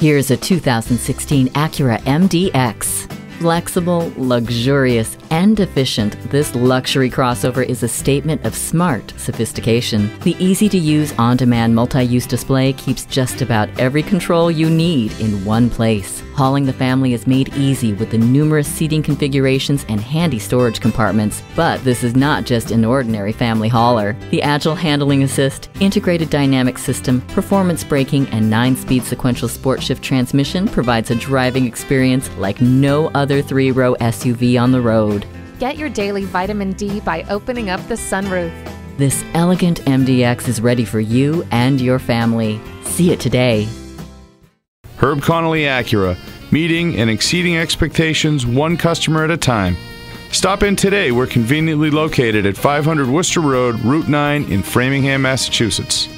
Here's a 2016 Acura MDX. Flexible, luxurious, and efficient, this luxury crossover is a statement of smart sophistication. The easy-to-use, on-demand multi-use display keeps just about every control you need in one place. Hauling the family is made easy with the numerous seating configurations and handy storage compartments. But this is not just an ordinary family hauler. The Agile Handling Assist, integrated dynamic system, performance braking, and 9-speed sequential sport shift transmission provides a driving experience like no other 3-row SUV on the road. Get your daily vitamin D by opening up the sunroof. This elegant MDX is ready for you and your family. See it today. Herb Connolly Acura, meeting and exceeding expectations one customer at a time. Stop in today. We're conveniently located at 500 Worcester Road, Route 9 in Framingham, Massachusetts.